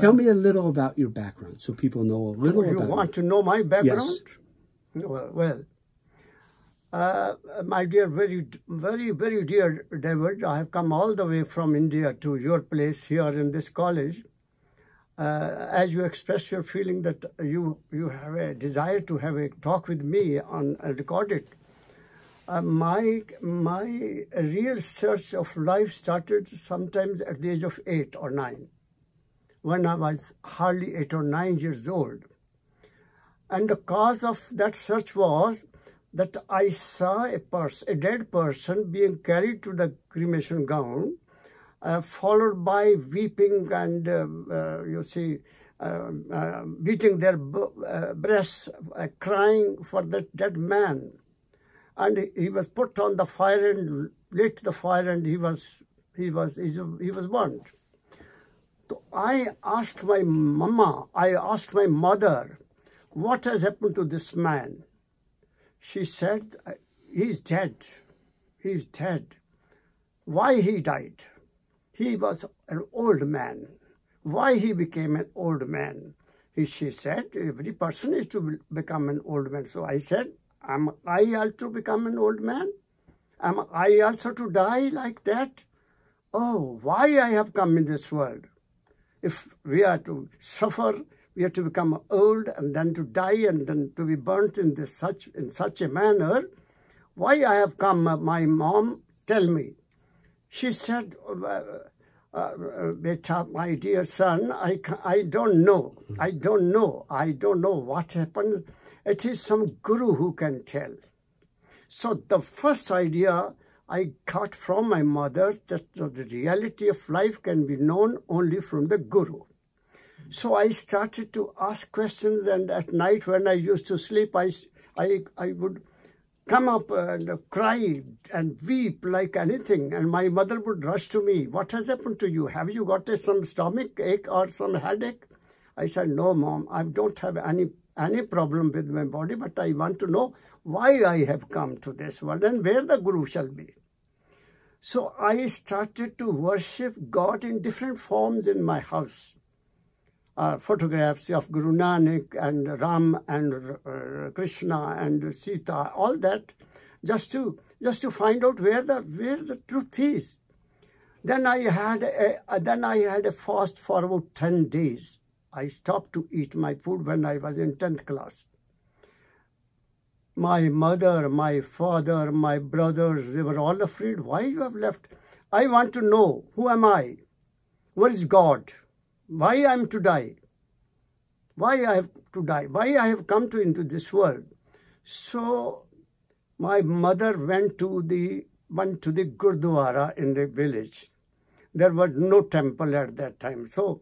Tell me a little about your background so people know a little about it. You want to know my background? Yes. Well, my dear, very, very dear David, I have come all the way from India to your place here in this college. As you express your feeling that you have a desire to have a talk with me on record it. My real search of life started sometimes at the age of 8 or 9, when I was hardly 8 or 9 years old. And the cause of that search was that I saw a dead person being carried to the cremation ground, followed by weeping and, beating their breasts, crying for that dead man. And he was put on the fire and lit the fire, and he was burnt. So I asked my mama, I asked my mother, what has happened to this man? She said, he's dead. He's dead. Why he died? He was an old man. Why he became an old man? She said, every person is to become an old man. So I said, am I also to become an old man? Am I also to die like that? Oh, why I have come in this world? If we are to suffer, we are to become old and then to die and then to be burnt in this such a manner. Why I have come, my mom, tell me. She said, Beta, my dear son, I don't know. I don't know. I don't know what happened. It is some guru who can tell. So the first idea I got from my mother that the reality of life can be known only from the guru. So I started to ask questions, and at night when I used to sleep, I would come up and cry and weep like anything, and my mother would rush to me. What has happened to you? Have you got some stomach ache or some headache? I said, no, mom, I don't have any problem with my body, but I want to know why I have come to this world and where the Guru shall be. So I started to worship God in different forms in my house. Photographs of Guru Nanak and Ram and Krishna and Sita, all that, just to find out where the truth is. Then I had a fast for about 10 days. I stopped to eat my food when I was in 10th class. My mother, my father, my brothers, they were all afraid. Why you have left? I want to know, who am I? Where is God? Why I am to die? Why I have to die? Why I have come into this world? So my mother went to the Gurdwara in the village. There was no temple at that time. So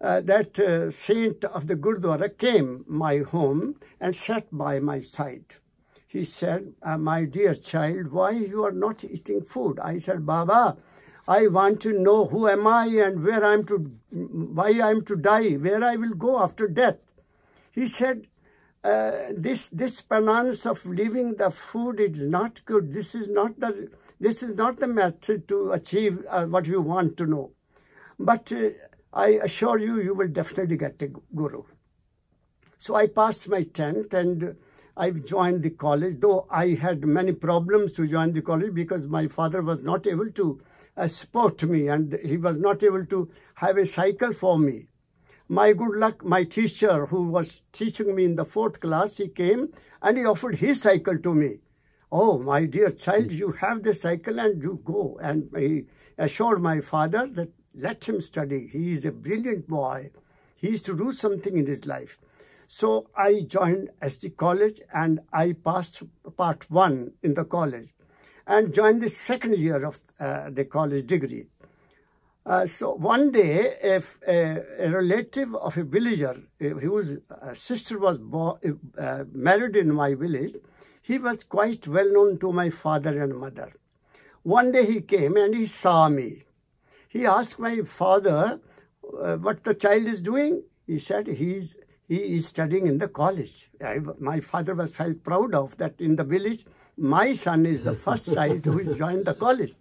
that saint of the Gurdwara came my home and sat by my side. He said, my dear child, why you are not eating food? I said, Baba, I want to know who am I and why I am to die, where I will go after death. He said, this penance of leaving the food is not good. This is not the method to achieve what you want to know. But I assure you, you will definitely get a guru. So I passed my 10th and I joined the college, though I had many problems to join the college because my father was not able to support me and he was not able to have a cycle for me. My good luck, my teacher who was teaching me in the 4th class, he came and he offered his cycle to me. Oh, my dear child, you have the cycle and you go. And he assured my father that let him study. He is a brilliant boy. He is to do something in his life. So I joined SD college and I passed part 1 in the college and joined the second year of the college degree. So one day, a relative of a villager, whose sister was married in my village, he was quite well known to my father and mother. One day he came and he saw me. He asked my father what the child is doing. He said he is studying in the college. My father was felt proud of that in the village. My son is the first child who has joined the college.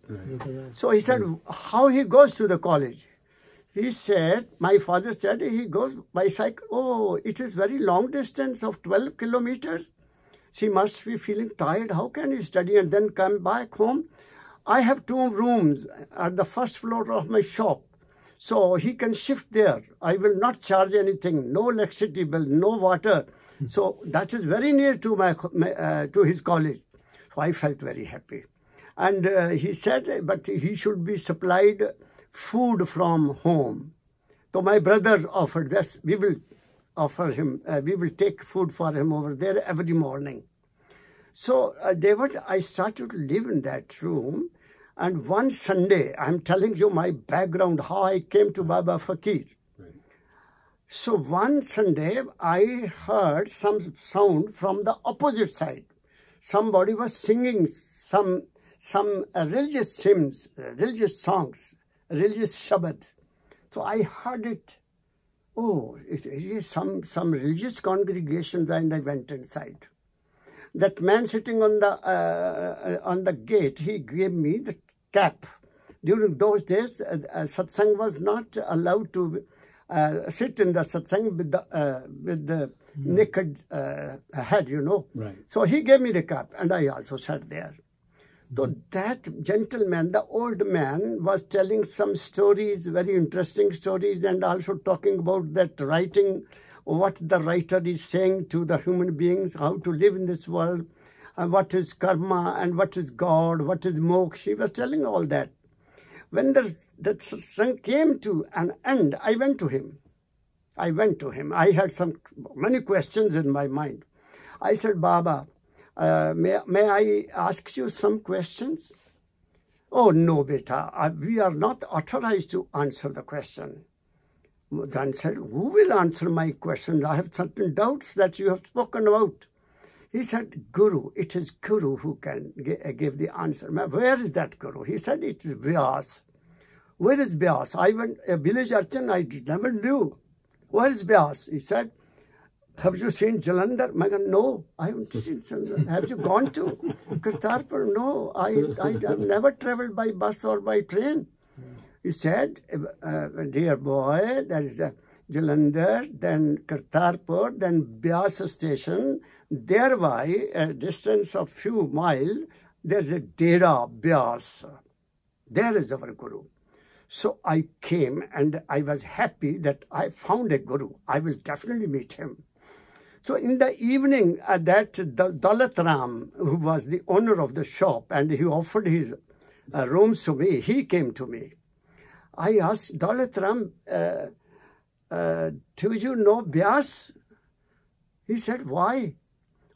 So he said, how he goes to the college? He said, my father said, he goes by cycle. Oh, it is very long distance of 12 kilometers. She must be feeling tired. How can he study and then come back home? I have two rooms at the first floor of my shop. So he can shift there. I will not charge anything. No electricity bill, no water. So that is very near to to his college. So I felt very happy. And he said, but he should be supplied food from home. So my brothers offered this. We will offer him, we will take food for him over there every morning. So I started to live in that room. And one Sunday, I'm telling you my background, how I came to Baba Faqir. Right. So one Sunday, I heard some sound from the opposite side. Somebody was singing some religious hymns, religious songs, religious shabad. So I heard it. Oh, it is some religious congregations, and I went inside. That man sitting on the gate, he gave me the cap. During those days, satsang was not allowed to sit in the satsang with the naked head, you know. Right. So he gave me the cap, and I also sat there. So that gentleman, the old man, was telling some stories, very interesting stories, and also talking about that writing, what the writer is saying to the human beings, how to live in this world, and what is karma, and what is God, what is moksha. He was telling all that. When that satsang came to an end, I went to him. I had many questions in my mind. I said, Baba, may I ask you some questions? Oh, no, beta, we are not authorized to answer the question. Then said, who will answer my question? I have certain doubts that you have spoken about. He said, Guru, it is Guru who can give the answer. Where is that Guru? He said, it is Vyas. Where is Vyas? I went, a village urchin I never knew. Where is Vyas? He said, have you seen Jalandhar? I said, no, I haven't seen Jalandhar. Have you gone to Kartarpur? No, I have never traveled by bus or by train. He said, dear boy, there is Jalandhar, then Kartarpur, then Vyas station. Thereby, a distance of few miles, there is a Dera Beas. There is our Guru. So I came and I was happy that I found a Guru. I will definitely meet him. So in the evening, that Daltram, who was the owner of the shop, and he offered his rooms to me, he came to me. I asked Daltram, do you know Vyas? He said, why?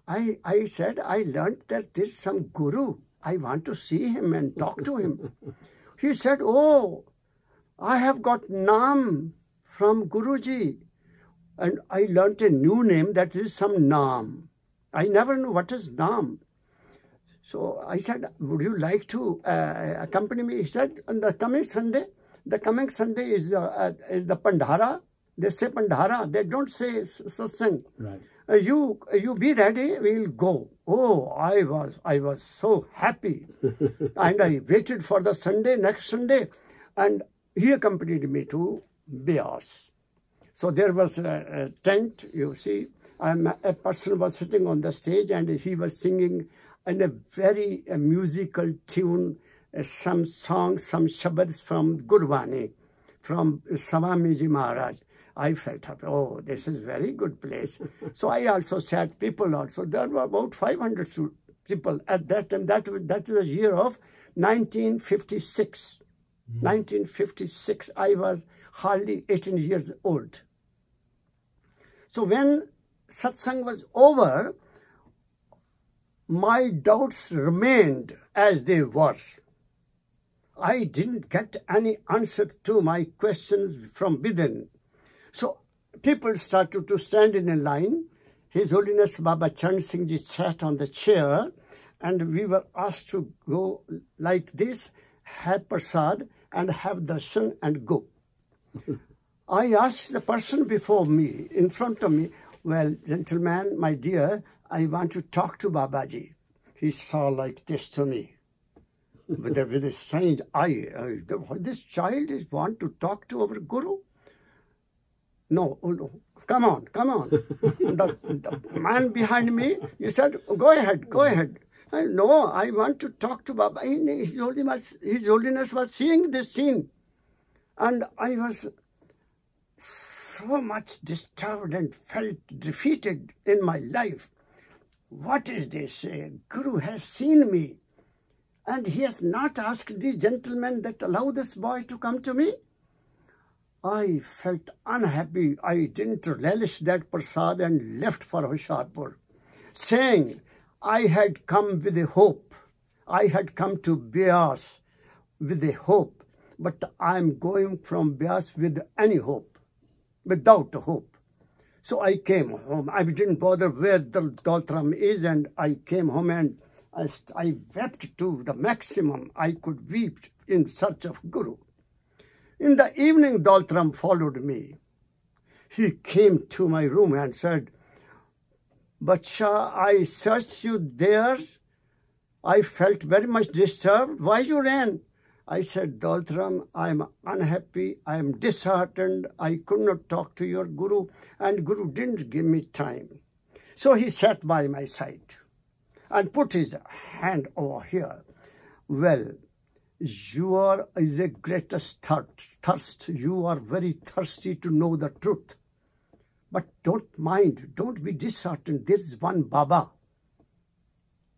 I said, I learned that there is some Guru. I want to see him and talk to him. He said, oh, I have got Naam from Guruji. And I learnt a new name, that is some Naam. I never knew what is Naam. So I said, would you like to accompany me? He said, on the coming Sunday. The coming Sunday is the Pandhara. They say Pandhara. They don't say satsang. Right. You be ready. We'll go. Oh, I was so happy, and I waited for the Sunday, next Sunday, and he accompanied me to Vyas. So there was a tent. You see, a person was sitting on the stage, and he was singing in a very musical tune. Some songs, some shabads from Gurbani, from Swamiji Maharaj. I felt happy. Oh, this is a very good place. So I also sat, people also. There were about 500 people at that time. That is the year of 1956. Mm-hmm. 1956, I was hardly 18 years old. So when satsang was over, my doubts remained as they were. I didn't get any answer to my questions from within. So people started to stand in a line. His Holiness Baba Chan Singh Ji sat on the chair, and we were asked to go like this, have prasad and have darshan and go. I asked the person before me, in front of me, well, gentleman, my dear, I want to talk to Babaji. He saw like this to me. with a strange eye. This child is want to talk to our Guru? No, oh no, come on, come on. The man behind me, he said, go ahead, go ahead. I said, no, I want to talk to Baba. His Holiness was seeing this scene. And I was so much disturbed and felt defeated in my life. What is this? Guru has seen me. And he has not asked these gentlemen that allow this boy to come to me. I felt unhappy. I didn't relish that prasad and left for Hoshiarpur, saying I had come with a hope. I had come to Vyas with a hope, but I am going from Vyas with any hope, without a hope. So I came home. I didn't bother where the Daltram is, and I came home and I wept to the maximum I could weep in search of Guru. In the evening, Daltram followed me. He came to my room and said, Bacha, I searched you there. I felt very much disturbed. Why you ran? I said, Daltram, I am unhappy. I am disheartened. I could not talk to your Guru. And Guru didn't give me time. So he sat by my side and put his hand over here. Well, you are is a greatest thirst. You are very thirsty to know the truth. But don't mind. Don't be disheartened. There is one Baba.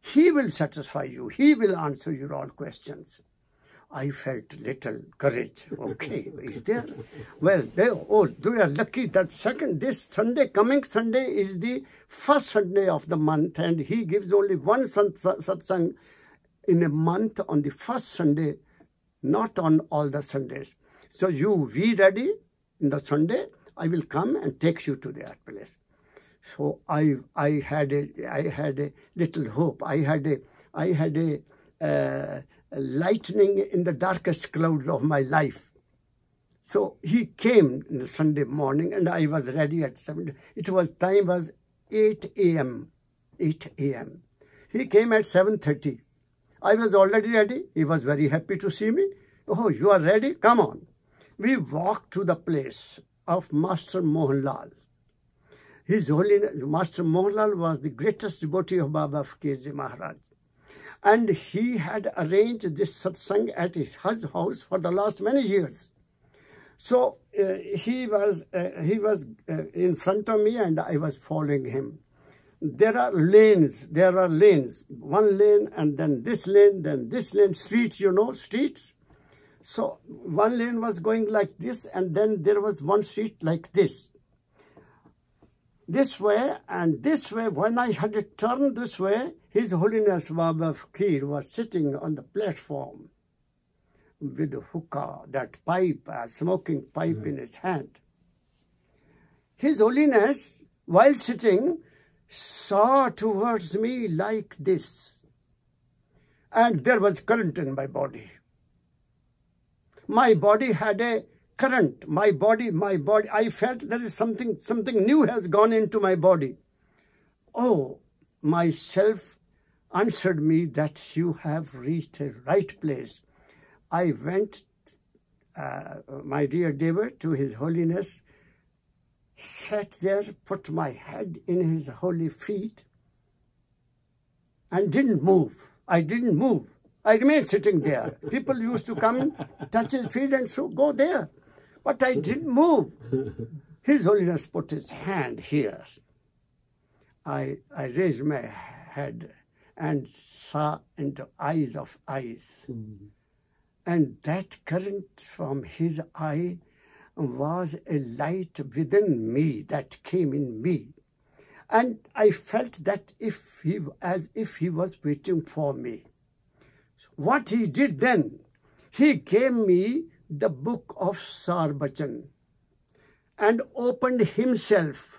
He will satisfy you. He will answer your all questions. I felt little courage. Okay, is there? Well, they are lucky that this Sunday, coming Sunday is the first Sunday of the month, and he gives only one satsang in a month on the first Sunday, not on all the Sundays. So you be ready in the Sunday. I will come and take you to that place. So I had a little hope. I had a lightning in the darkest clouds of my life. So he came in the Sunday morning, and I was ready at 7. It was time was 8 a.m. 8 a.m. He came at 7:30. I was already ready. He was very happy to see me. Oh, you are ready? Come on. We walked to the place of Master Mohanlal. His Holiness, Master Mohanlal was the greatest devotee of Baba Faqir Ji Maharaj. And he had arranged this satsang at his house for the last many years. So he was in front of me, and I was following him. There are lanes, one lane and then this lane, streets, you know, streets. So one lane was going like this, and then there was one street like this. This way and this way, when I had turned this way, His Holiness Baba Faqir was sitting on the platform with a hookah, that pipe, a smoking pipe in his hand. His Holiness, while sitting, saw towards me like this, and there was current in my body. My body had a current. My body, I felt there is something new has gone into my body. Oh, myself answered me that you have reached a right place. I went, my dear Deva, to His Holiness, sat there, put my head in his holy feet, and didn't move. I didn't move. I remained sitting there. People used to come, touch his feet, and so go there. But I didn't move. His Holiness put his hand here. I raised my head and saw into eyes of eyes. And that current from his eye was a light within me that came in me. And I felt that as if he was waiting for me. So what he did then, he gave me the book of Sarbachan and opened himself.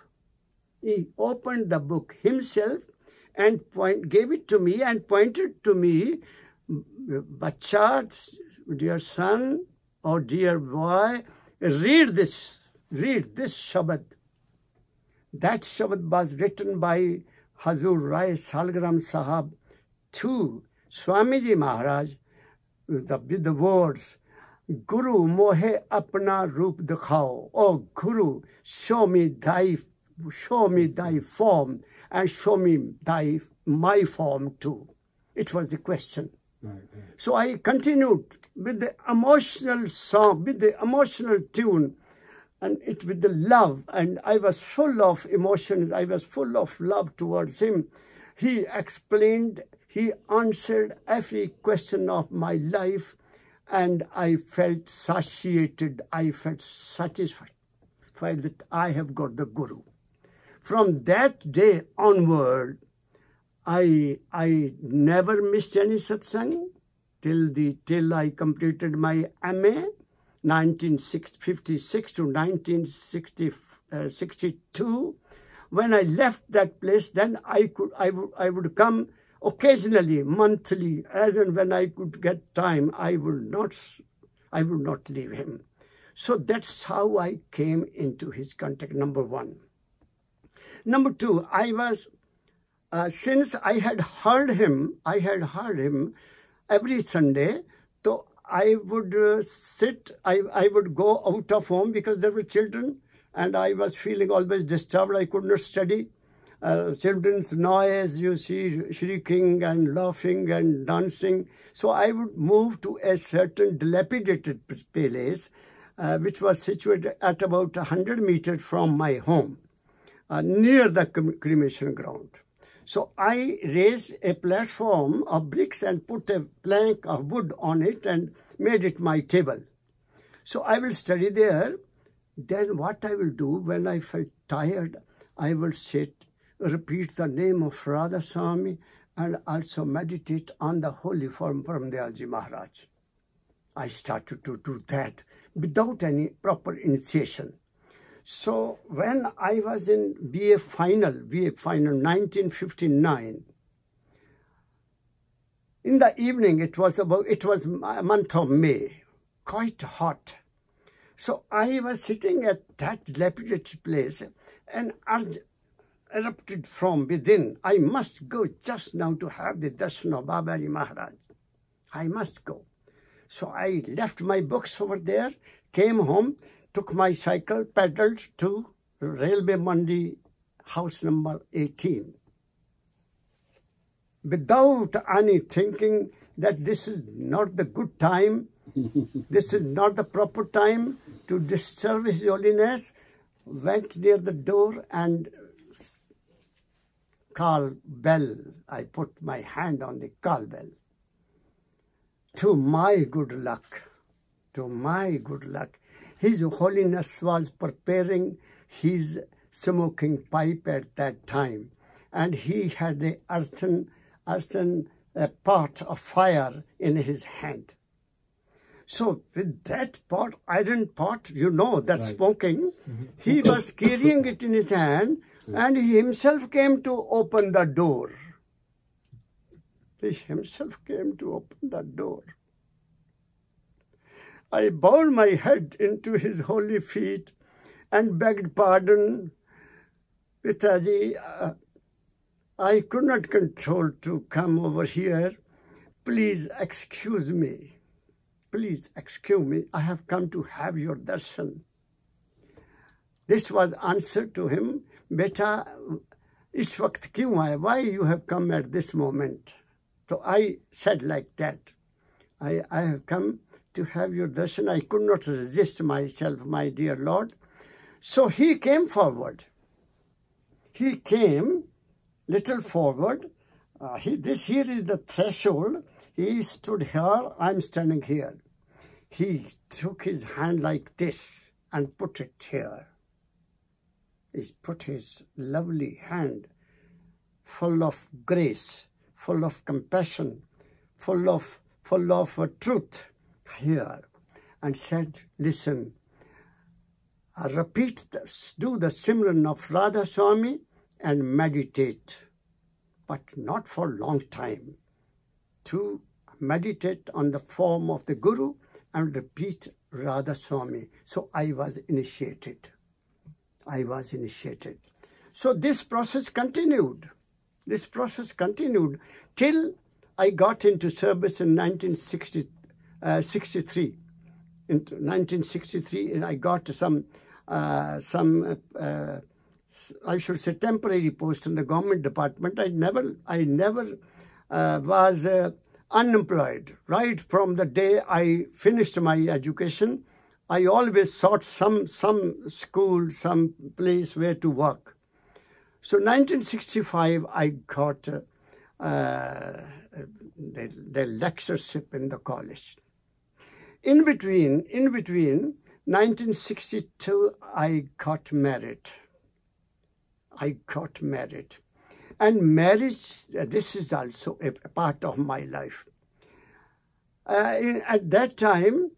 He opened the book himself and gave it to me and pointed to me, Bacha, dear son or dear boy, read this shabad. That shabad was written by Hazur Rai Saligram Sahab to Swamiji Maharaj with the words, Guru, mohe apna roop dikhao. Oh Guru, show me thy form and show me my form too. It was the question. Right, right. So I continued with the emotional song, with the emotional tune, and it with the love. And I was full of emotion. I was full of love towards him. He explained, he answered every question of my life, and I felt satiated. I felt satisfied that I have got the Guru. From that day onward, I never missed any satsang till I completed my MA 1956 to 1962. When I left that place, then I would come occasionally, monthly, as and when I could get time. I would not leave him. So that's how I came into his contact. Number one. Number two, I was. Since I had heard him every Sunday, so I would I would go out of home because there were children and I was feeling always disturbed. I could not study. Children's noise, you see, shrieking and laughing and dancing. So I would move to a certain dilapidated place, which was situated at about 100 meters from my home, near the cremation ground. So I raised a platform of bricks and put a plank of wood on it and made it my table. So I will study there. Then what I will do when I felt tired, I will sit, repeat the name of Radha Swami and also meditate on the holy form Param Dayal Ji Maharaj. I started to do that without any proper initiation. So when I was in BA final 1959, in the evening, it was a month of May, quite hot. So I was sitting at that dilapidated place and urge erupted from within. I must go just now to have the darshan of Baba Ji Maharaj. I must go. So I left my books over there, came home, took my cycle, pedaled to Railway Mandi, house number 18. Without any thinking that this is not the good time, this is not the proper time to disturb His Holiness, went near the door and call bell. I put my hand on the call bell. To my good luck, His Holiness was preparing his smoking pipe at that time, and he had the earthen pot of fire in his hand. So with that pot, iron pot, you know, that right. Smoking, he was carrying it in his hand, and he himself came to open the door. I bowed my head into his holy feet and begged pardon. Pitaji, I could not control to come over here. Please excuse me. I have come to have your darshan. This was answer to him. Beta, is waqt kyun hai? Why you have come at this moment? So I said like that. I have come to have your darshan. I could not resist myself, my dear Lord. So he came forward. He came little forward. This here is the threshold. He stood here. I'm standing here. He took his hand like this and put it here. He put his lovely hand, full of grace, full of compassion, full of truth, here and said, listen, I repeat this, do the Simran of Radha Swami and meditate, but not for a long time, to meditate on the form of the Guru and repeat Radha Swami. So I was initiated. So this process continued. Till I got into service in 1963. 1963, and I got I should say, temporary post in the government department. I never was unemployed. Right from the day I finished my education, I always sought some school, some place where to work. So 1965, I got the lectureship in the college. In between 1962, I got married. And marriage, this is also a part of my life. At that time,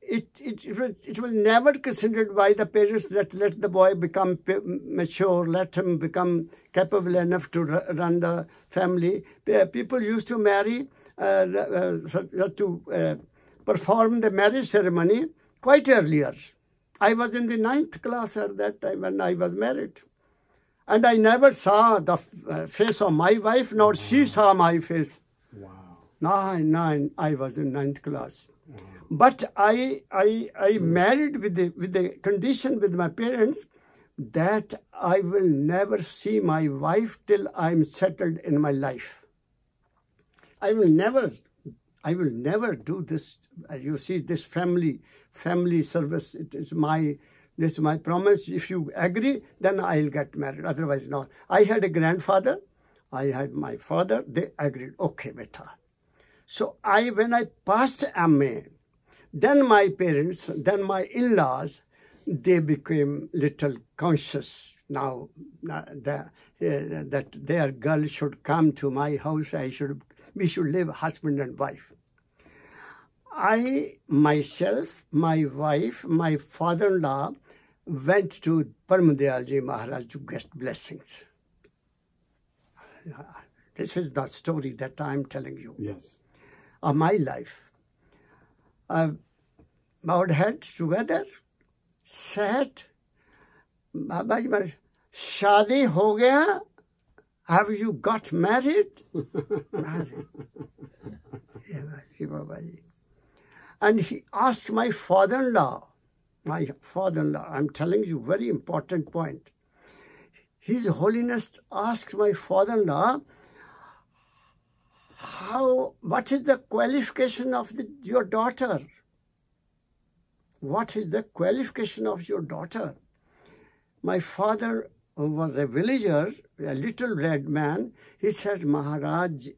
it was never considered by the parents that let the boy become mature, let him become capable enough to run the family. People used to marry, to perform the marriage ceremony quite earlier. I was in the 9th class at that time when I was married. And I never saw the face of my wife, nor she saw my face. Wow. I was in 9th class. Wow. But I married with the condition with my parents that I will never see my wife till I'm settled in my life. I will never do this. You see, this family service, this is my promise. If you agree, then I'll get married. Otherwise, not. I had a grandfather. I had my father. They agreed. Okay, beta. So when I passed MA, then my parents, then my in-laws, they became little conscious. Now that their girl should come to my house. We should live husband and wife. I, myself, my wife, my father-in-law went to Param Dayal Ji Maharaj to get blessings. This is the story that I'm telling you. Yes. Of my life. I bowed heads together, sat. Baba Ji Maharaj, shadi ho gaya? Have you got married? And he asked my father-in-law, I'm telling you, very important point. His Holiness asked my father-in-law, what is the qualification of your daughter? What is the qualification of your daughter? My father, who was a villager, a little red man, he said, Maharaj,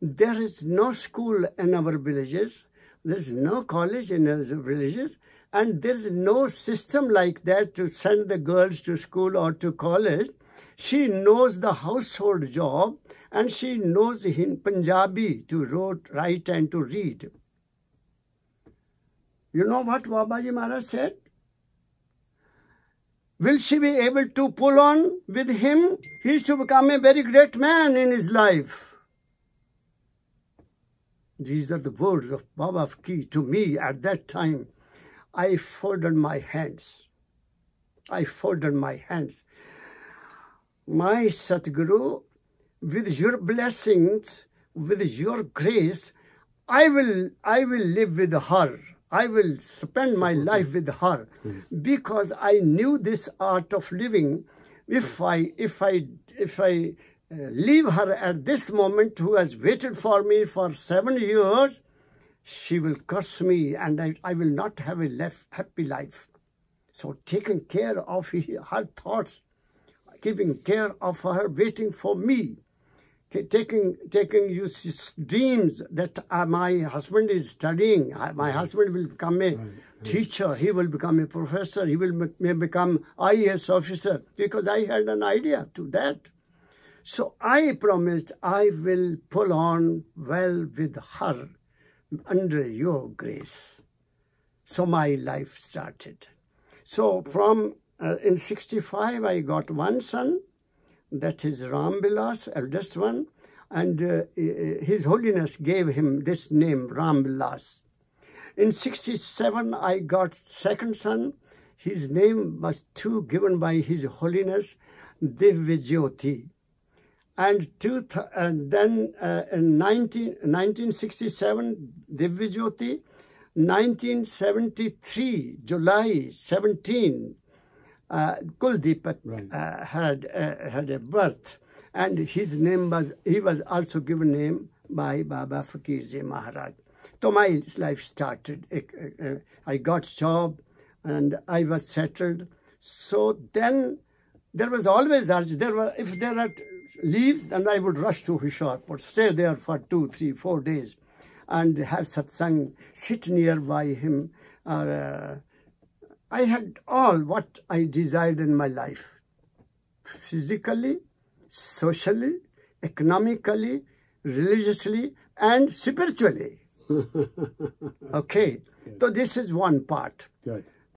there is no school in our villages. There is no college in our villages, and there is no system like that to send the girls to school or to college. She knows the household job, and she knows in Punjabi to write and to read. You know what Baba Ji Maharaj said? Will she be able to pull on with him? He is to become a very great man in his life. These are the words of Baba Faqir to me at that time. I folded my hands. My Satguru, with your blessings, with your grace, I will live with her. I will spend my life with her, because I knew this art of living. If I leave her at this moment, who has waited for me for 7 years, she will curse me, and I will not have a happy life. So taking care of her thoughts, giving care of her waiting for me, taking you dreams that my husband is studying. My husband will become a teacher, he will become a professor, he will become IAS officer, because I had an idea to that. So I promised I will pull on well with her under your grace. So my life started. So from in 65, I got one son, that is Rambilas, eldest one, and His Holiness gave him this name, Rambilas. In 67, I got second son. His name was given by His Holiness, Divya Jyoti. And then in 1967, Divya Jyoti, 1973, July 17, Kuldeepak had a birth, and his name was, he was also given name by Baba Faqir Ji Maharaj. So my life started. I got job and I was settled. So then there was always urge. There were, if there are leaves, then I would rush to Hoshiarpur, stay there for 2, 3, 4 days and have satsang, sit nearby him. I had all what I desired in my life, physically, socially, economically, religiously, and spiritually. Okay, so this is one part. Good.